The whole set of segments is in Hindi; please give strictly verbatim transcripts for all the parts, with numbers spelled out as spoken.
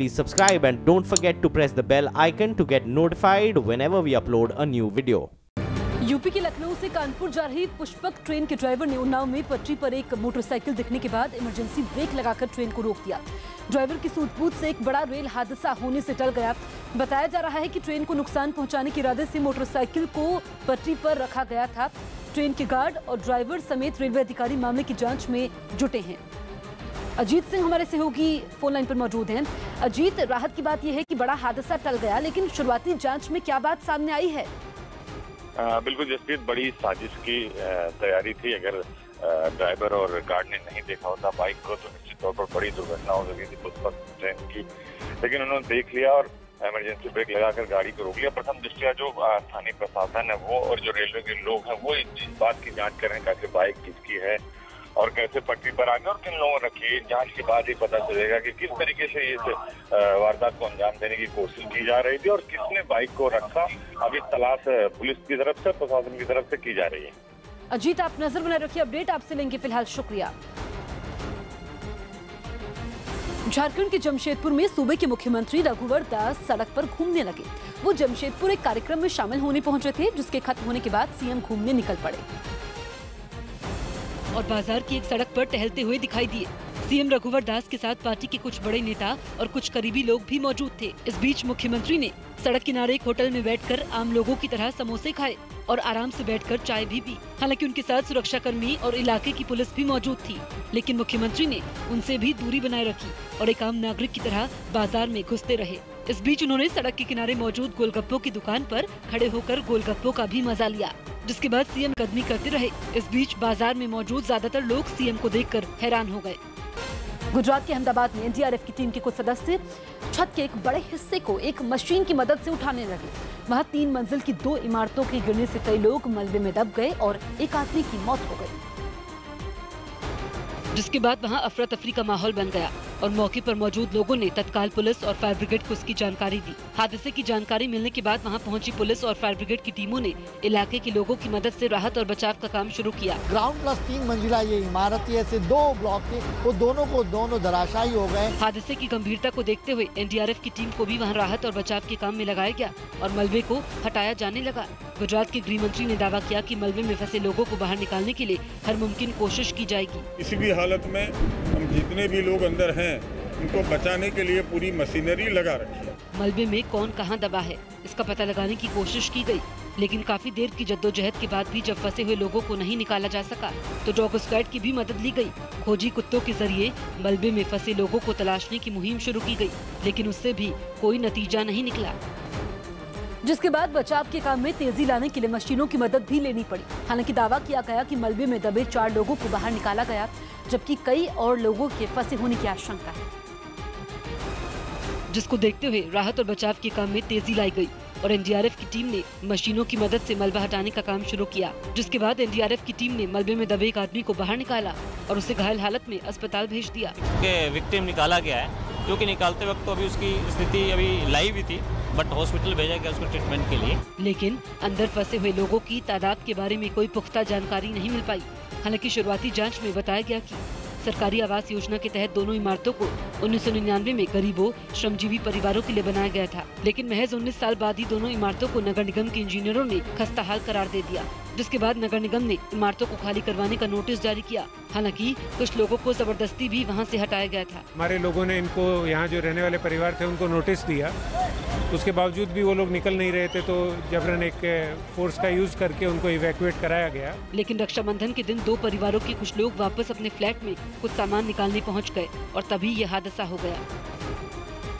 please subscribe and don't forget to press the bell icon to get notified whenever we upload a new video. UP के लखनऊ से कानपुर जा रही पुष्पक ट्रेन के ड्राइवर ने उन्नाव में पटरी पर एक मोटरसाइकिल दिखने के बाद इमरजेंसी ब्रेक लगाकर ट्रेन को रोक दिया। ड्राइवर की सूझबूझ से एक बड़ा रेल हादसा होने से टल गया। बताया जा रहा है कि ट्रेन को नुकसान पहुंचाने के इरादे से मोटरसाइकिल को पटरी पर रखा गया था। ट्रेन के गार्ड और ड्राइवर समेत रेलवे अधिकारी मामले की जाँच में जुटे हैं। अजीत सिंह हमारे सहयोगी फोन लाइन पर मौजूद हैं। अजीत, राहत की बात यह है कि बड़ा हादसा टल गया, लेकिन शुरुआती जांच में क्या बात सामने आई है? आ, बिल्कुल जसप्रीत, बड़ी साजिश की तैयारी थी। अगर ड्राइवर और गार्ड ने नहीं देखा होता बाइक को तो निश्चित तौर पर बड़ी दुर्घटना हो सकी थी पुष्पक ट्रेन की, लेकिन उन्होंने देख लिया और इमरजेंसी ब्रेक लगाकर गाड़ी को रोक लिया। प्रथम दृष्टया जो स्थानीय प्रशासन है वो और जो रेलवे के लोग हैं वो इस बात की जाँच कर रहे हैं कि बाइक किसकी है और कैसे पटरी पर आ गए और किन लोगों ने रखी। जांच के बाद ही पता चलेगा कि किस तरीके से इस वारदात को अंजाम देने की कोशिश की जा रही थी और किसने बाइक को रखा। अभी तलाश पुलिस की तरफ से, प्रशासन की तरफ से की जा रही है। अजीत, आप नजर बनाए रखिए, अपडेट आपसे लेंगे। फिलहाल शुक्रिया। झारखंड के जमशेदपुर में सूबे के मुख्यमंत्री रघुवर दास सड़क पर घूमने लगे। वो जमशेदपुर एक कार्यक्रम में शामिल होने पहुंचे थे, जिसके खत्म होने के बाद सीएम घूमने निकल पड़े और बाजार की एक सड़क पर टहलते हुए दिखाई दिए। सीएम रघुवर दास के साथ पार्टी के कुछ बड़े नेता और कुछ करीबी लोग भी मौजूद थे। इस बीच मुख्यमंत्री ने सड़क किनारे एक होटल में बैठकर आम लोगों की तरह समोसे खाए और आराम से बैठकर चाय भी पी। हालांकि उनके साथ सुरक्षाकर्मी और इलाके की पुलिस भी मौजूद थी, लेकिन मुख्यमंत्री ने उनसे भी दूरी बनाए रखी और एक आम नागरिक की तरह बाजार में घुसते रहे। इस बीच उन्होंने सड़क के किनारे मौजूद गोलगप्पों की दुकान पर खड़े होकर गोलगप्पों का भी मजा लिया, जिसके बाद सीएम कदमी करते रहे। इस बीच बाजार में मौजूद ज्यादातर लोग सीएम को देखकर हैरान हो गए। गुजरात के अहमदाबाद में एनडीआरएफ की टीम के कुछ सदस्य छत के एक बड़े हिस्से को एक मशीन की मदद से उठाने लगे। वहां तीन मंजिल की दो इमारतों के गिरने से कई लोग मलबे में दब गए और एक आदमी की मौत हो गई, जिसके बाद वहां अफरा तफरी का माहौल बन गया और मौके पर मौजूद लोगों ने तत्काल पुलिस और फायर ब्रिगेड को इसकी जानकारी दी। हादसे की जानकारी मिलने के बाद वहां पहुंची पुलिस और फायर ब्रिगेड की टीमों ने इलाके के लोगों की मदद से राहत और बचाव का काम शुरू किया। ग्राउंड प्लस तीन मंजिला ये इमारत है, ऐसे दो ब्लॉक थे, वो दोनों को दोनों धराशायी हो गए। हादसे की गंभीरता को देखते हुए एनडीआरएफ की टीम को भी वहाँ राहत और बचाव के काम में लगाया गया और मलबे को हटाया जाने लगा। गुजरात के गृह मंत्री ने दावा किया कि मलबे में फंसे लोगों को बाहर निकालने के लिए हर मुमकिन कोशिश की जाएगी। किसी भी हालत में हम जितने भी लोग अंदर हैं उनको बचाने के लिए पूरी मशीनरी लगा रखी है। मलबे में कौन कहां दबा है इसका पता लगाने की कोशिश की गई, लेकिन काफी देर की जद्दोजहद के बाद भी जब फंसे हुए लोगों को नहीं निकाला जा सका तो डॉग स्क्वाड की भी मदद ली गई। खोजी कुत्तों के जरिए मलबे में फंसे लोगों को तलाशने की मुहिम शुरू की गई, लेकिन उससे भी कोई नतीजा नहीं निकला, जिसके बाद बचाव के काम में तेजी लाने के लिए मशीनों की मदद भी लेनी पड़ी। हालांकि दावा किया गया कि मलबे में दबे चार लोगों को बाहर निकाला गया, जबकि कई और लोगों के फंसे होने की आशंका है, जिसको देखते हुए राहत और बचाव के काम में तेजी लाई गई और एनडीआरएफ की टीम ने मशीनों की मदद से मलबा हटाने का काम शुरू किया, जिसके बाद एनडीआरएफ की टीम ने मलबे में दबे एक आदमी को बाहर निकाला और उसे घायल हालत में अस्पताल भेज दिया। विक्टिम निकाला गया है, जो कि निकालते वक्त अभी उसकी स्थिति अभी लाइव ही थी, बट हॉस्पिटल भेजा गया उसको ट्रीटमेंट के लिए। लेकिन अंदर फंसे हुए लोगों की तादाद के बारे में कोई पुख्ता जानकारी नहीं मिल पाई। हालांकि शुरुआती जांच में बताया गया कि सरकारी आवास योजना के तहत दोनों इमारतों को उन्नीस सौ निन्यानवे में गरीबों श्रमजीवी परिवारों के लिए बनाया गया था, लेकिन महज उन्नीस साल बाद ही दोनों इमारतों को नगर निगम के इंजीनियरों ने खस्ताहाल करार दे दिया, जिसके बाद नगर निगम ने इमारतों को खाली करवाने का नोटिस जारी किया। हालांकि कुछ लोगों को जबरदस्ती भी वहाँ से हटाया गया था। हमारे लोगों ने इनको, यहाँ जो रहने वाले परिवार थे उनको नोटिस दिया, उसके बावजूद भी वो लोग निकल नहीं रहे थे, तो जबरन एक फोर्स का यूज करके उनको इवैक्यूएट कराया गया। लेकिन रक्षाबंधन के दिन दो परिवारों के कुछ लोग वापस अपने फ्लैट में कुछ सामान निकालने पहुंच गए और तभी ये हादसा हो गया,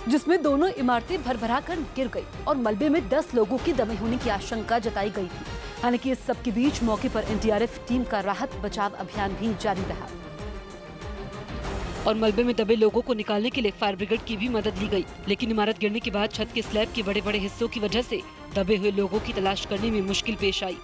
जिसमें दोनों इमारतें भरभरा कर गिर गयी और मलबे में दस लोगों के दमे होने की आशंका जताई गयी थी। हालांकि इस सब के बीच मौके पर एनडीआरएफ टीम का राहत बचाव अभियान भी जारी रहा और मलबे में दबे लोगों को निकालने के लिए फायर ब्रिगेड की भी मदद ली गई। लेकिन इमारत गिरने के बाद छत के स्लैब के बड़े बड़े हिस्सों की वजह से दबे हुए लोगों की तलाश करने में मुश्किल पेश आई,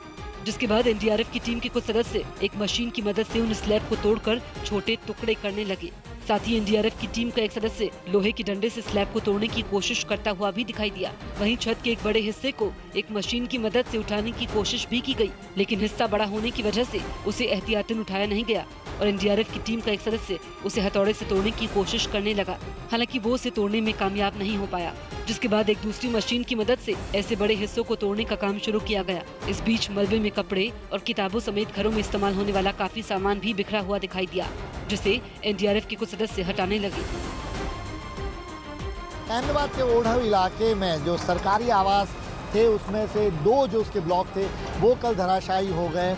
जिसके बाद एनडीआरएफ की टीम के कुछ सदस्य एक मशीन की मदद से उन स्लैब को तोड़कर छोटे टुकड़े करने लगे। साथ ही एन डी आर एफ की टीम का एक सदस्य लोहे के डंडे से स्लैब को तोड़ने की कोशिश करता हुआ भी दिखाई दिया। वहीं छत के एक बड़े हिस्से को एक मशीन की मदद से उठाने की कोशिश भी की गई, लेकिन हिस्सा बड़ा होने की वजह से उसे एहतियातन उठाया नहीं गया और एन डी आर एफ की टीम का एक सदस्य उसे हथौड़े से तोड़ने की कोशिश करने लगा। हालांकि वो उसे तोड़ने में कामयाब नहीं हो पाया, जिसके बाद एक दूसरी मशीन की मदद से ऐसे बड़े हिस्सों को तोड़ने का काम शुरू किया गया। इस बीच मलबे में कपड़े और किताबों समेत घरों में इस्तेमाल होने वाला काफी सामान भी बिखरा हुआ दिखाई दिया, जिसे एन डी आर एफ के कुछ सदस्य हटाने लगे। अहमदाबाद के ओढ़व इलाके में जो सरकारी आवास थे उसमें से दो जो उसके ब्लॉक थे वो कल धराशायी हो गए।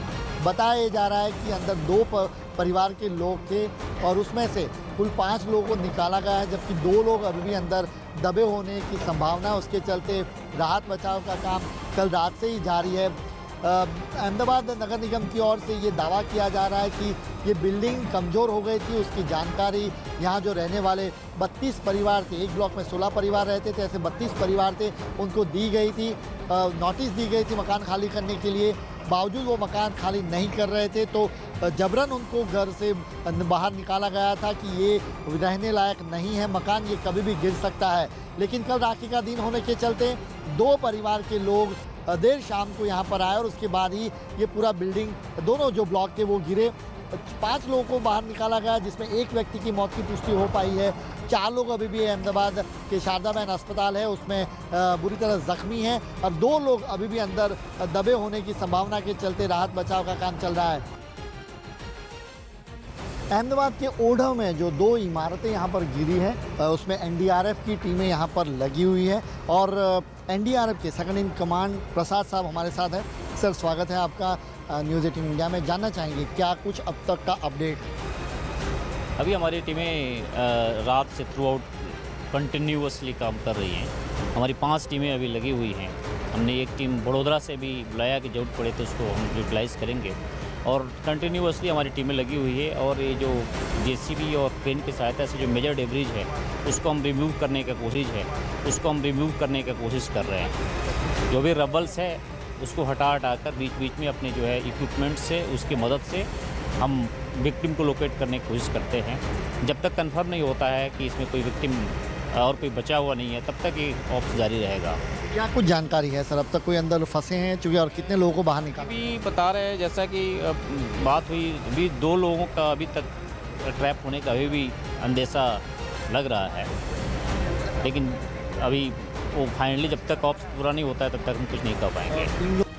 बताया जा रहा है कि अंदर दो पर, परिवार के लोग थे और उसमें से कुल पाँच लोगों को निकाला गया है, जबकि दो लोग अभी भी अंदर दबे होने की संभावना। उसके चलते राहत बचाव का काम कल रात से ही जारी है। अहमदाबाद नगर निगम की ओर से ये दावा किया जा रहा है कि ये बिल्डिंग कमज़ोर हो गई थी। उसकी जानकारी यहाँ जो रहने वाले बत्तीस परिवार थे, एक ब्लॉक में सोलह परिवार रहते थे, ऐसे बत्तीस परिवार थे, उनको दी गई थी, नोटिस दी गई थी मकान खाली करने के लिए। बावजूद वो मकान खाली नहीं कर रहे थे, तो जबरन उनको घर से बाहर निकाला गया था कि ये रहने लायक नहीं है मकान, ये कभी भी गिर सकता है। लेकिन कल राखी का दिन होने के चलते दो परिवार के लोग देर शाम को यहाँ पर आए और उसके बाद ही ये पूरा बिल्डिंग, दोनों जो ब्लॉक थे वो गिरे। पाँच लोगों को बाहर निकाला गया, जिसमें एक व्यक्ति की मौत की पुष्टि हो पाई है। चार लोग अभी भी अहमदाबाद के शारदा बहन अस्पताल है उसमें बुरी तरह जख्मी हैं और दो लोग अभी भी अंदर दबे होने की संभावना के चलते राहत बचाव का काम चल रहा है। अहमदाबाद के ओढ़व में जो दो इमारतें यहाँ पर गिरी हैं उसमें एन डी आर एफ की टीमें यहाँ पर लगी हुई हैं और एन डी आर एफ के सेकंड इन कमांड प्रसाद साहब हमारे साथ हैं। सर, स्वागत है आपका न्यूज़ अठारह इंडिया में। जानना चाहेंगे क्या कुछ अब तक का अपडेट? अभी हमारी टीमें रात से थ्रू आउट कंटिन्यूसली काम कर रही हैं। हमारी पाँच टीमें अभी लगी हुई हैं। हमने एक टीम बड़ोदरा से भी बुलाया कि जरूरत पड़े तो उसको हम यूटिलाइज़ करेंगे और कंटिन्यूसली हमारी टीमें लगी हुई है। और ये जो जे सी बी और क्रेन की सहायता से जो मेजर डेब्रिज है उसको हम रिमूव करने का कोशिश है उसको हम रिमूव करने का कोशिश कर रहे हैं। जो भी रबल्स है उसको हटा हटा कर बीच बीच में अपने जो है इक्विपमेंट से, उसकी मदद से हम विक्टिम को लोकेट करने की कोशिश करते हैं। जब तक कंफर्म नहीं होता है कि इसमें कोई विक्टिम और कोई बचा हुआ नहीं है तब तक ये ऑप्स जारी रहेगा। क्या कुछ जानकारी है सर, अब तक कोई अंदर फंसे हैं चूँकि और कितने लोगों को बाहर निकाला? अभी बता रहे हैं, जैसा कि बात हुई, अभी दो लोगों का अभी तक ट्रैप होने का अभी भी अंदेशा लग रहा है, लेकिन अभी वो फाइनली जब तक ऑप्स पूरा नहीं होता है तब तक हम कुछ नहीं कर पाएंगे।